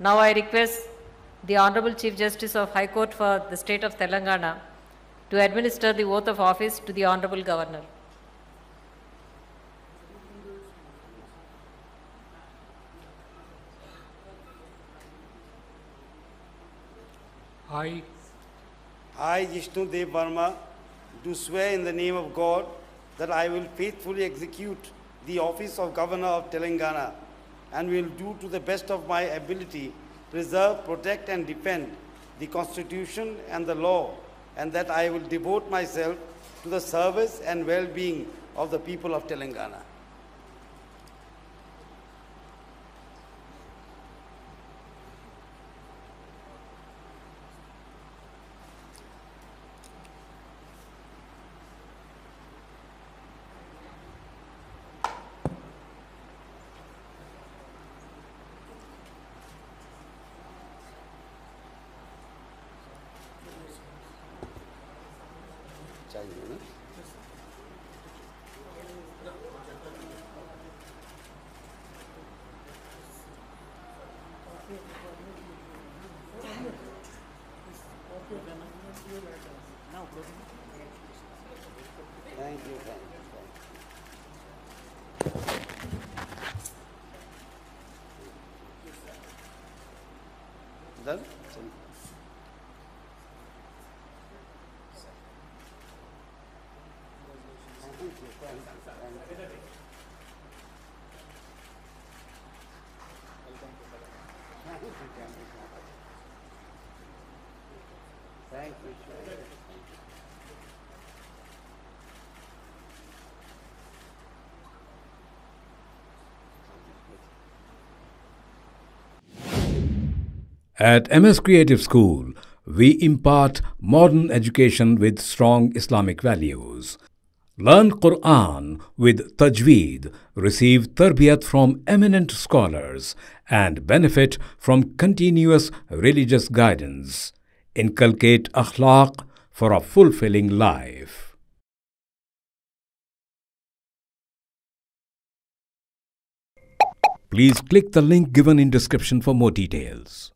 Now I request the Honorable Chief Justice of High Court for the State of Telangana to administer the oath of office to the Honorable Governor. I, Jishnu Dev Varma, do swear in the name of God that I will faithfully execute the office of Governor of Telangana and will do to the best of my ability preserve, protect and defend the Constitution and the law, and that I will devote myself to the service and well-being of the people of Telangana. Thank you. Done? Thank you. At MS Creative School, we impart modern education with strong Islamic values. Learn Quran with tajweed, receive tarbiyat from eminent scholars, and benefit from continuous religious guidance. Inculcate akhlaq for a fulfilling life. Please click the link given in description for more details.